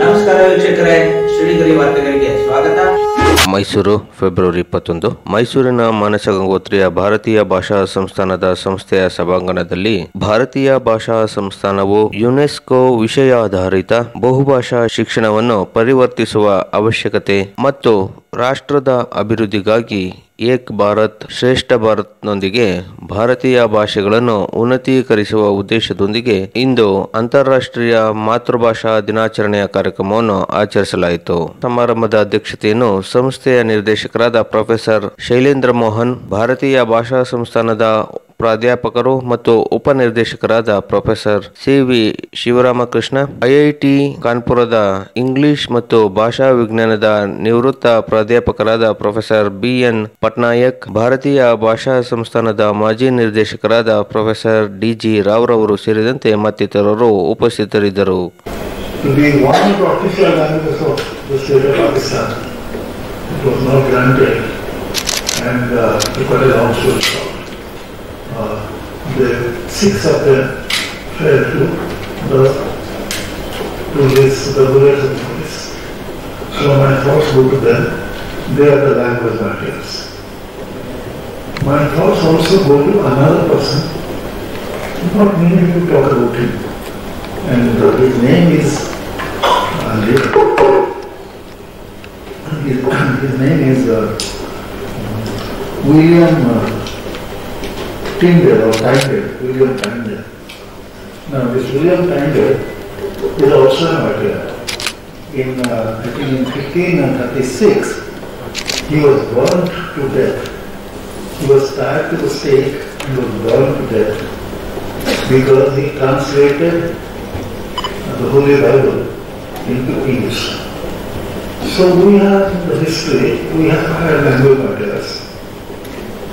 ನಮಸ್ಕಾರ ವೀಕ್ಷಕರೇ, ಶ್ರೀಗರಿ ವಾರ್ತೆಗಳಿಗೆ ಸ್ವಾಗತ. ಮೈಸೂರು ಫೆಬ್ರವರಿ 21. ಮೈಸೂರಿನ ಮಾನಸ ಗಂಗೋತ್ರಿಯ ಭಾರತೀಯ ಭಾಷಾ ಸಂಸ್ಥಾನದ ಸಂಸ್ಥೆಯ ಸಭಾಂಗಣದಲ್ಲಿ ಭಾರತೀಯ ಭಾಷಾ ಸಂಸ್ಥಾನವು ಯುನೆಸ್ಕೋ ವಿಷಯಾಧಾರಿತ ಬಹುಭಾಷಾ ಶಿಕ್ಷಣವನ್ನು ಪರಿವರ್ತಿಸುವ ಅವಶ್ಯಕತೆ ಮತ್ತು ರಾಷ್ಟ್ರದ ಅಭಿವೃದ್ಧಿಗಾಗಿ ಏಕ್ ಭಾರತ್ ಶ್ರೇಷ್ಠ ಭಾರತ್ನೊಂದಿಗೆ ಭಾರತೀಯ ಭಾಷೆಗಳನ್ನು ಉನ್ನತೀಕರಿಸುವ ಉದ್ದೇಶದೊಂದಿಗೆ ಇಂದು ಅಂತಾರಾಷ್ಟ್ರೀಯ ಮಾತೃಭಾಷಾ ದಿನಾಚರಣೆಯ ಕಾರ್ಯಕ್ರಮವನ್ನು ಆಚರಿಸಲಾಯಿತು. ಸಮಾರಂಭದ ಅಧ್ಯಕ್ಷತೆಯನ್ನು ಸಂಸ್ಥೆಯ ನಿರ್ದೇಶಕರಾದ ಪ್ರೊಫೆಸರ್ ಶೈಲೇಂದ್ರ ಮೋಹನ್, ಭಾರತೀಯ ಭಾಷಾ ಸಂಸ್ಥಾನದ ಪ್ರಾಧ್ಯಾಪಕರು ಮತ್ತು ಉಪನಿರ್ದೇಶಕರಾದ professor C. V. Shivaramakrishna, IIT ಕಾನ್ಪುರದ ಇಂಗ್ಲಿಷ್ ಮತ್ತು ಭಾಷಾ ವಿಜ್ಞಾನದ ನಿವೃತ್ತ ಪ್ರಾಧ್ಯಾಪಕರಾದ ಪ್ರೊಫೆಸರ್ BN ಪಟ್ನಾಯಕ್, ಭಾರತೀಯ ಭಾಷಾ ಸಂಸ್ಥಾನದ ಮಾಜಿ ನಿರ್ದೇಶಕರಾದ ಪ್ರೊಫೆಸರ್ DG ರಾವ್ರವರು ಸೇರಿದಂತೆ ಮತ್ತಿತರರು ಉಪಸ್ಥಿತರಿದ್ದರು. The six of them fell to the village. So my thoughts go to them. They are the language matters. My thoughts also go to another person, not meaning to talk about him, and his name is William William Tyndale. Now this William Tyndale is also an American. I think in 1536, he was burned to death. He was tied to the stake and was burned to death because he translated the Holy Bible into English. So we have the history, we have higher language matters.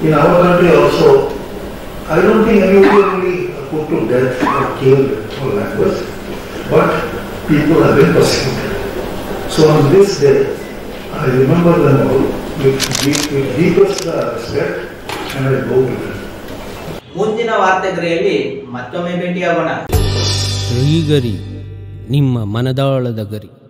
In our country also, I don't think anybody put to death or killed for language, but people have been persecuted. So on this day, I remember them all with deepest respect and I bow to them. ಮುಂದಿನ ವಾರ್ತೆಗರಿಯಲ್ಲಿ ಮತ್ತೊಮ್ಮೆ ಭೇಟಿಯಾಗೋಣ. ಶ್ರೀಗರಿ, ನಿಮ್ಮ ಮನದಾಳದ ಗರಿ.